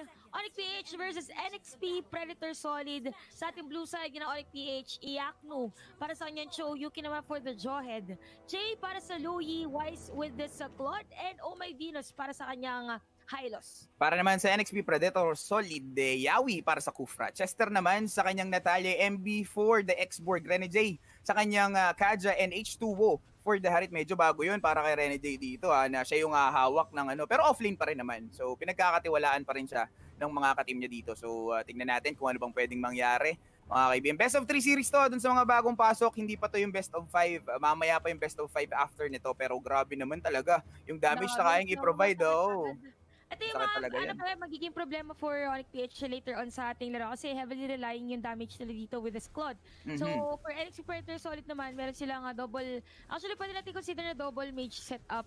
on Onyx PH versus NXP Predator Solid. Sa ating blue side, yun ang Onyx PH, Iyak no. Para sa kanyang Choyuki naman for the Jawhead. Jay para sa Louie Wise with this Claude. And Oh My Venus para sa kanyang Hylos. Para naman sa NXP Predator Solid, Yawi para sa Khufra. Chester naman sa kanyang Natalia, MB4, the X-Borg, Rene Jay. Sa kanyang Kadja and h2wo for the Harith. Medyo bago yun para kay Rene Jay dito ha, na siya yung hawak ng ano. Pero offlane pa rin naman. So pinagkakatiwalaan pa rin siya ng mga ka-team niya dito. So tingnan natin kung ano bang pwedeng mangyari. Mga kaibigan, best of 3 series to dun sa mga bagong pasok. Hindi pa to yung best of 5. Mamaya pa yung best of 5 after nito. Pero grabe naman talaga yung damage na kayang i-provide. Oh. Ito yung mga, magiging problema for Onyx PH later on sa ating laro kasi heavily relying yung damage nila dito with this Claude. So, for NXP Predator Solid naman, meron silang double, actually pwede natin consider na double mage setup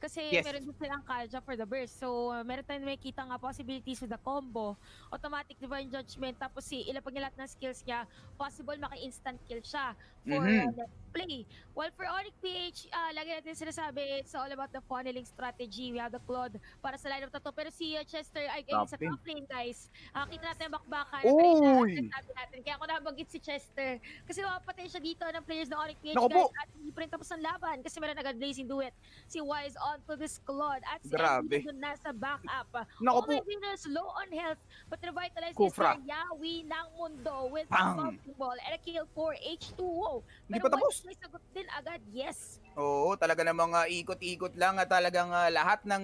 kasi meron din silang Kadja for the burst. So, meron tayong makikita nga possibilities with the combo, automatic divine judgment, tapos ilapag niya lahat ng skills niya, possible maka-instant kill siya for play. Well, for Onyx PH, lagi natin sinasabi, it's all about the funneling strategy. We have the Claude para sa lineup to, pero si Chester ay sa top lane, guys. Kita natin bakbakan. Kaya ako nabagit si Chester. Kasi mapapatay siya dito ng players ng Onyx PH, guys. At hindi pa rin tapos ang laban. Kasi meron agad blazing duet. Si Wise onto this Claude. At si Andy nasa back up. Oh My Venus, low on health. But revitalized is na Yawi ng mundo with a bouncing ball and a kill for h2wo. Hindi pa tapos. May sagot din agad, yes. Oo, talaga namang ikot-ikot lang. Talagang lahat ng,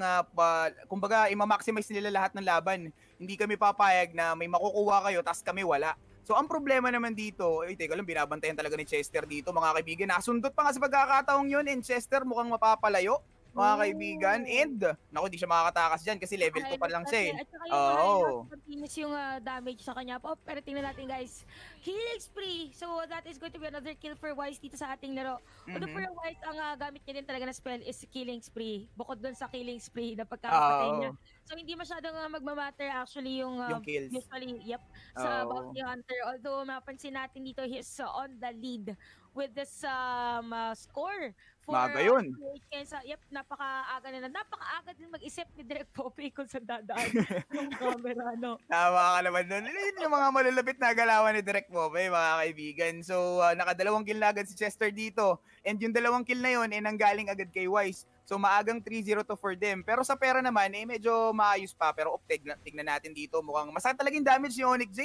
kumbaga, i-maximize nila lahat ng laban. Hindi kami papayag na may makukuha kayo tapos kami wala. So ang problema naman dito, teka lang, binabantayan talaga ni Chester dito, mga kaibigan. Nasundot pa nga sa pagkakataong yun, and Chester mukhang mapapalayo, mga kaibigan. And, naku, hindi siya makakatakas dyan kasi level 2 pa lang siya. Oo. Continuous yung damage sa kanya. Oh, pero tingnan natin, guys. Killing spree. So, that is going to be another kill for Wise dito sa ating laro. Although for Wise, ang gamit niya din talaga na spell is killing spree. Bukod dun sa killing spree na pagkakapatay niya. So, hindi masyadong magmamatter actually yung kills. Usually, sa Bounty Hunter. Although, mapansin natin dito, he is on the lead with this score for yun. Napaka-aga na napaka-aga din mag-isip ni Direct Poppy kung saan dadaan yung camera, no? Tama ka naman doon. Yung mga malalapit na galawan ni Direct Poppy, mga kaibigan. So, nakadalawang kill na agad si Chester dito. And yung dalawang kill na yun, nanggaling agad kay Wise. So, maagang 3-0 to for them. Pero sa pera naman, medyo maayos pa. Pero, tignan natin dito. Mukhang masakit talaga yung damage ni Onyx J.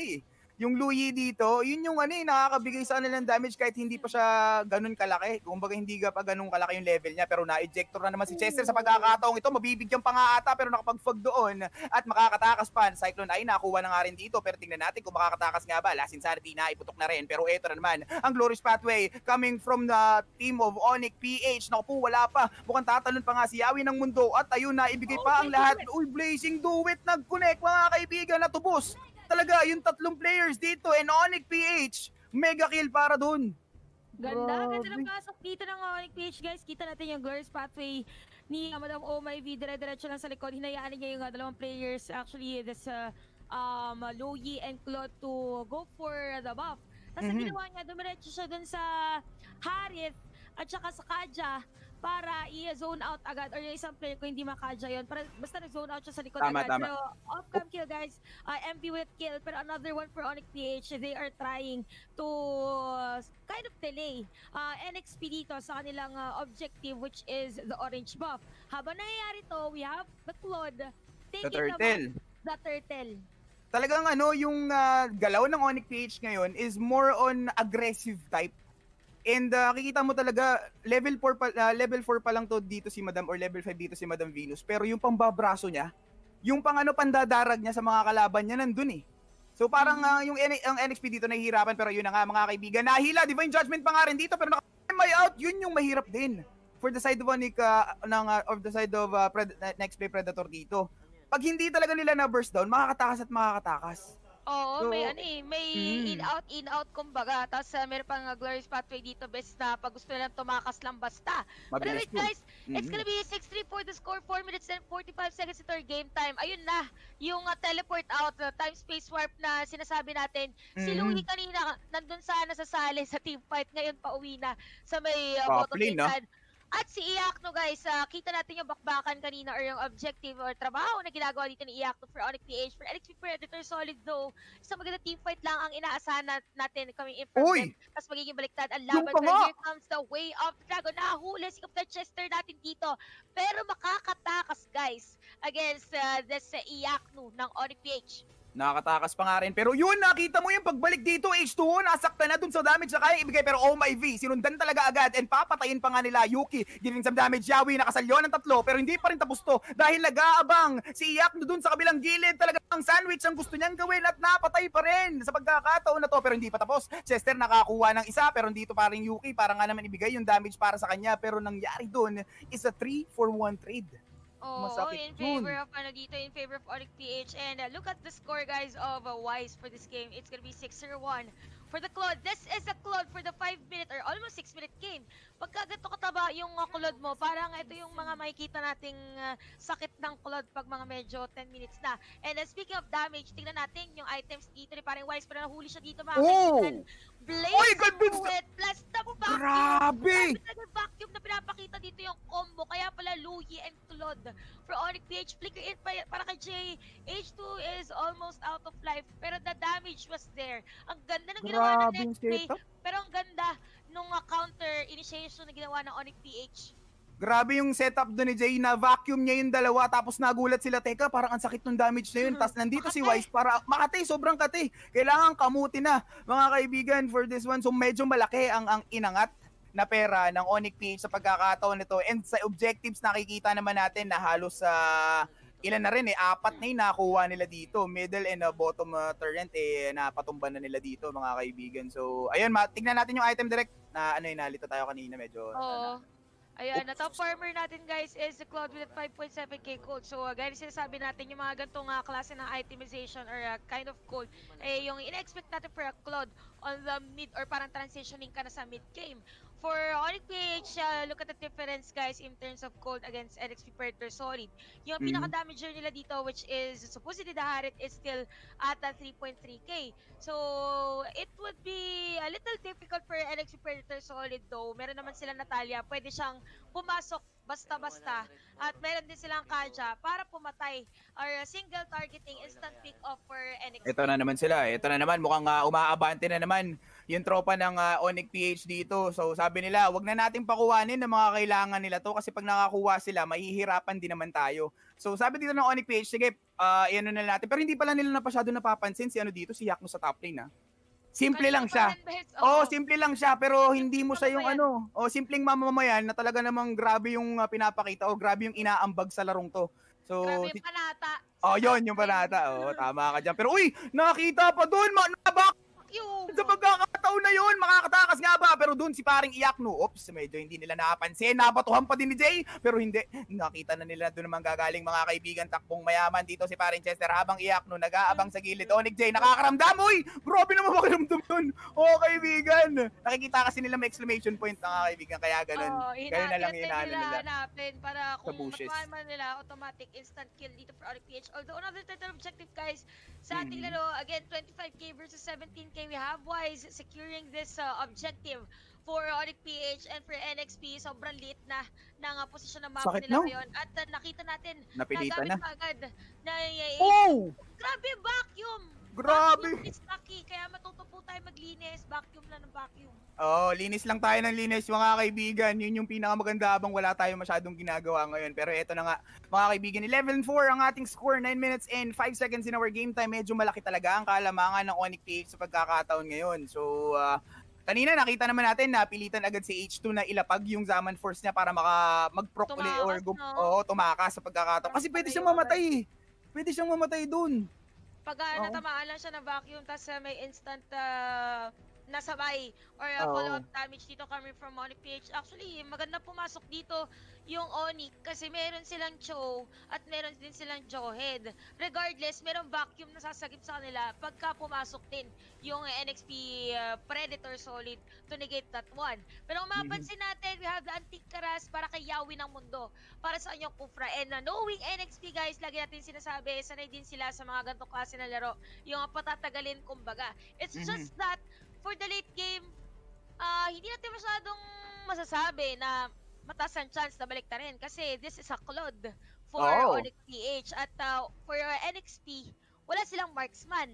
Yung Louie dito, yun yung nakakabigay sa kanilang damage kahit hindi pa siya ganun kalaki. Kumbaga hindi pa ganun kalaki yung level niya, pero na-ejector na naman si Chester sa pagkakataong ito. Mabibigyan pa nga ata pero nakapag-fog doon at makakatakas pa. Cyclone ay nakuha na nga rin dito, pero tingnan natin kung makakatakas nga ba. Last Insanity na iputok na rin, pero eto na naman ang glorious pathway coming from the team of Onyx PH. Naku po, wala pa. Mukhang tatalon pa nga si Yawi ng mundo at ayun na, ibigay pa ang lahat. Uy, blazing duet, nag-connect mga kaibigan, natubos talaga yung tatlong players dito, and Onyx PH, mega kill para dun. Ganda ng pasok dito ng Onyx PH, guys. Kita natin yung glorious pathway ni Madam Oh My V. Dire-diretso lang sa likod. Hinayaan niya yung dalawang players. Actually, this Louie and Claude to go for the buff. Tapos ang ginawa niya, dumiretso siya dun sa Harith at saka sa Kadja para i-zone out agad, or yung isang player ko hindi makadya yun, para basta nag-zone out siya sa likod agad. Tama. So, off-cam kill, guys. MP with kill, pero another one for Onyx PH. They are trying to kind of delay NXP dito sa kanilang objective, which is the orange buff. Habang nangyayari to, we have the Claude taking the turtle. Talagang yung galaw ng Onyx PH ngayon is more on aggressive type. And kikita mo talaga, level 4 pa lang to dito si Madam, or level 5 dito si Madam Venus. Pero yung pambabraso niya, yung pandadarag niya sa mga kalaban niya, nandun eh. So parang ang NXP dito nahihirapan, pero yun na nga mga kaibigan. Nahila, Divine Judgment pa nga rin dito, pero may out, yun yung mahirap din. For the side of NXP Predator dito. Pag hindi talaga nila na-burst down, makakatakas at makakatakas. Oo, so, may in-out kumbaga. Tapos meron pang glorious pathway dito, best na pag gusto nilang tumakas lang basta. But wait, guys, it's gonna be 6-3 for the score, 4 minutes and 45 seconds to our game time. Ayun na, yung teleport out, time-space warp na sinasabi natin. Si Louie kanina, nandun sana sasali sa team fight, ngayon pauwi na sa may bottom lane. At si Iyak, no guys, kita natin yung bakbakan kanina or yung objective or trabaho na ginagawa dito ni Iyak for Onyx PH. For NXP Predator Solid though, isang maganda teamfight lang ang inaasahan natin coming in from them. Mas magiging baliktad ang laban. Here comes the way of the dragon. Nahuli si Captain Chester natin dito. Pero makakatakas guys against this Iyak no, ng Onyx PH. Nakatakas pa nga rin. Pero yun, nakita mo yung pagbalik dito, H2wo, nasaktan na dun sa damage na kaya ibigay. Pero Oh My V, sinundan talaga agad and papatayin pa nga nila Yuki. Giving some damage, Yawi, nakasalyo ng tatlo. Pero hindi pa rin tapos to dahil nag-aabang si Iyak dun sa kabilang gilid. Talaga ang sandwich ang gusto niyang gawin at napatay pa rin sa pagkakataon na to. Pero hindi pa tapos. Chester nakakuha ng isa pero dito pa rin Yuki. Para nga naman ibigay yung damage para sa kanya. Pero nangyari dun is a 3-for-1 trade. Oh, in favor of ano dito, in favor of Onyx PH. And look at the score guys of Wise for this game. It's gonna be 6-1 for the Claude. This is a Claude for the 5-minute or almost 6-minute game. Pagka ganito kataba yung Claude mo, parang ito yung mga makikita nating sakit ng Claude pag mga medyo 10 minutes na. And speaking of damage, tingnan natin yung items dito ni parang Wise, pero nahuli siya dito mga kaibigan. Blazing Bullet plus the vacuum. Grabe! Yung vacuum na pinapakita dito yung combo. Kaya pala Louie and Claude for Onyx PH. Flicker in para kay Jay. H2wo is almost out of life. Pero the damage was there. Ang ganda ng ginawa ng next play. Pero ang ganda nung counter initiation na ginawa ng Onyx PH. Grabe yung setup doon ni Jay na vacuum niya yung dalawa tapos nagulat sila, teka parang ang sakit ng damage na yun. Tapos nandito si Wise para makatay, sobrang katay. Kailangan kamuti na mga kaibigan for this one. So medyo malaki ang inangat na pera ng Onyx PH sa pagkakataon nito. And sa objectives nakikita naman natin na halos sa ilan na rin eh, 4 na yung nakuha nila dito. Middle and bottom turret eh, napatumba na nila dito mga kaibigan. So ayun, tignan natin yung item direct na ano yun, nalito tayo kanina medyo. Ayan, na top farmer natin guys is the Claude with 5.7k gold. So guys, sinasabi natin yung mga ganitong klase ng itemization or kind of gold eh, yung in-expect natin for Claude on the mid or parang transitioning ka na sa mid-game. For Onyx PH, look at the difference guys in terms of gold against NXP Predator Solid. Yung pinaka-damager nila dito which is supposedly the Harith is still at 3.3k. So it would be a little difficult for NXP Predator Solid though. Meron naman sila Natalia, pwede siyang pumasok basta-basta at meron din silang Kadja para pumatay or single targeting instant pick off for NXP. Ito na naman sila, ito na naman mukhang umaabante na naman yung tropa ng Onyx PH dito. So sabi nila, wag na nating pakuhanin ng mga kailangan nila to kasi pag nakakuha sila, mahihirapan din naman tayo. So sabi dito ng Onyx PH, sige, iano na natin. Pero hindi pala nila napasyado napapansin si ano dito, si Yakno sa top lane ha. Simple lang siya. Oh, simple lang siya pero hindi mo siya yung ano, oh, simpleng mamamayan na talaga namang grabe yung pinapakita o grabe yung inaambag sa larong to. So grabe yung panata. Oh, yun yung panata. Oh, tama ka diyan. Pero uy, nakita pa doon nabak. Sa pagkakataon na yun, makakatakas nga ba? Pero doon si paring Iyak, oops, medyo hindi nila napansin. Napatuhan pa din ni Jay, pero hindi. Nakita na nila doon naman gagaling mga kaibigan, takbong mayaman dito si paring Chester. Habang Iyak, nag-aabang sa gilid. Onyx Jay, nakakaramdam, uy! Grabe naman makaramdam yun. Oh, kaibigan. Nakikita kasi nila may exclamation point na kaibigan, kaya ganun. Oh, ganun na lang hinahalo nila. Hanapin para kung matuhan man nila, automatic instant kill dito for Onyx PH. Although another title objective, guys, sa ating laro, again, 25k versus 17k. We have Wise securing this objective for Onyx PH and for NXP. Sobrang lit na ng posisyon ng mapa nila ngayon. At nakita natin, napilitan na agad na oh! Grabe vacuum! Grabe! Vacuum is lucky, kaya matuto po tayo maglinis. Vacuum lang ng vacuum. Oh, linis lang tayo ng linis mga kaibigan. Yun yung pinakamaganda habang wala tayo masyadong ginagawa ngayon. Pero eto na nga mga kaibigan, 11-4 ang ating score, 9 minutes and 5 seconds in our game time. Medyo malaki talaga ang kalamangan ng Onyx PH sa pagkakataon ngayon. So, kanina nakita naman natin na pilitan agad si H2wo na ilapag yung Zaman Force niya para mag-proc ulit or tumakas sa pagkakataon. Kasi pwede siyang mamatay. Pwede siyang mamatay dun. Pag natamaan lang siya ng vacuum tapos may instant nasabay or follow-up damage dito coming from Onyx PH. Actually, maganda pumasok dito yung Onyx kasi meron silang Cho at meron din silang Jawhead. Regardless, merong vacuum na sasagip sa kanila pagka pumasok din yung NXP Predator Solid to negate that one. Pero kung mapansin natin, we have the Antique Karas para kay Yawi ng mundo, para sa anyong Khufra. And knowing NXP guys, lagi natin sinasabi, sanay din sila sa mga ganito klase na laro, yung patatagalin kumbaga. It's just that for the late game, hindi natin masyadong masasabi na mataas ang chance na balik na rin kasi this is a Claude for Onyx PH at for NXP, wala silang marksman.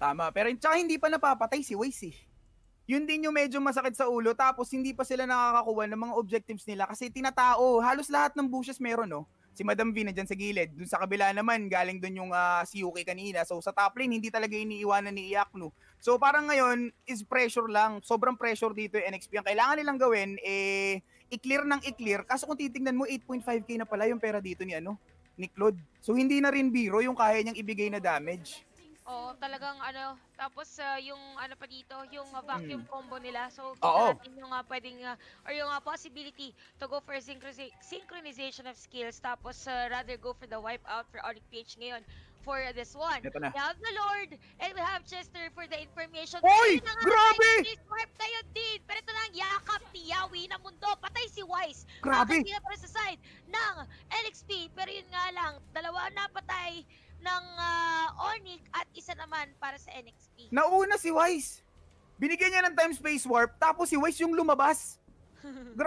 Tama, pero tsaka hindi pa napapatay si Waze eh. Yun din yung medyo masakit sa ulo tapos hindi pa sila nakakakuha ng mga objectives nila kasi tinatao. Halos lahat ng bushes meron, no? Si Madam V na dyan sa gilid. Dun sa kabila naman, galing dun yung si UK kanina. So sa top lane, hindi talaga iniiwanan ni Iyak, no? So parang ngayon, is pressure lang. Sobrang pressure dito yung NXP. Ang kailangan nilang gawin, eh, i-clear ng i-clear. Kaso kung titignan mo, 8.5k na pala yung pera dito ni, ano, ni Claude. So hindi na rin biro yung kaya niyang ibigay na damage. Oo, talagang ano, tapos yung ano pa dito, yung vacuum combo nila. So, natin yung pwedeng, or yung possibility to go for synchronization of skills. Tapos, rather go for the wipeout for Onyx PH ngayon for this one. We have the Lord, and we have Chester for the information. Oy! Grabe! Swipe tayo din! Pero ito na ang yakap ni Yawi na mundo. Patay si Wise. Grabe! Bakit sila para sa side ng LXP. Pero yun nga lang, dalawa na patay ng Onyx at isa naman para sa NXP. Nauna si Wise. Binigyan niya ng time space warp tapos si Wise yung lumabas.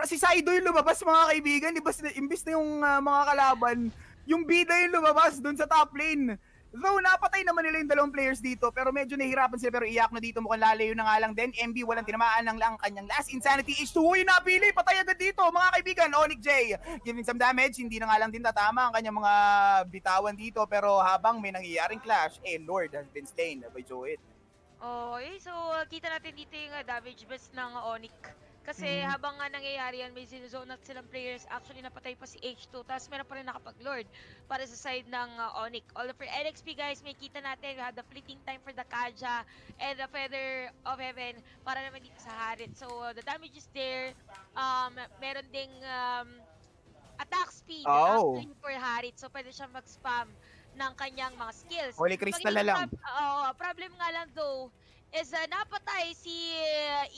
Si Saido yung lumabas, mga kaibigan, imbis na yung mga kalaban, yung bida yung lumabas dun sa top lane. Though napatay naman nila yung dalawang players dito pero medyo nahihirapan sila pero Iyak na dito mukhang lalayo na nga lang din. MB walang tinamaan ng lang kanyang last insanity. H2wo yung napili, patay agad dito mga kaibigan. Onyx Jay giving some damage, hindi na nga lang din tatama ang kanyang mga bitawan dito pero habang may nangyayaring clash, eh Lord has been slain by Jawhead. So kita natin dito yung damage best ng Onyx. Kasi habang nga nangyayari yan, may sinuzone at silang players. Actually, napatay pa si H2, tapos meron pa rin nakapag-lord para sa side ng Onyx. All for NXP, guys, may kita natin, we have the Fleeting Time for the Kadja and the Feather of Heaven para naman dito sa Harith. So, the damage is there. Meron ding attack speed for Harith. So, pwede siya mag-spam ng kanyang mga skills. Holy Crystal na lang. Problem nga lang, though, is napatay si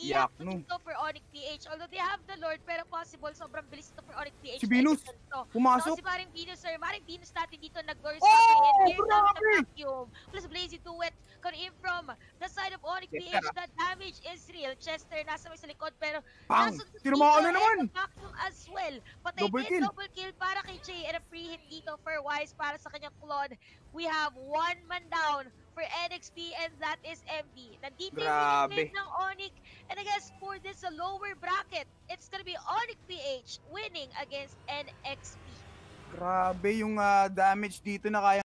Iyak dito for Onyx PH. Although they have the Lord, pero possible sobrang bilis dito for Onyx PH. Si Venus, pumasok. Si Madam Venus, sir. Madam Venus natin dito nag-burst out. Here's the vacuum. Plus Blazy Duet. Coming from the side of Onyx PH, the damage is real. Chester, nasa may sa likod, pero nasa dito and vacuum as well. Patay din, double kill para kay Jay and a free hit dito for Wise para sa kanyang Claude. We have one man down for NXP and that is MV. Nandito yung win ng Onyx and I guess for this lower bracket, it's gonna be Onyx PH winning against NXP. Grabe yung damage dito na kaya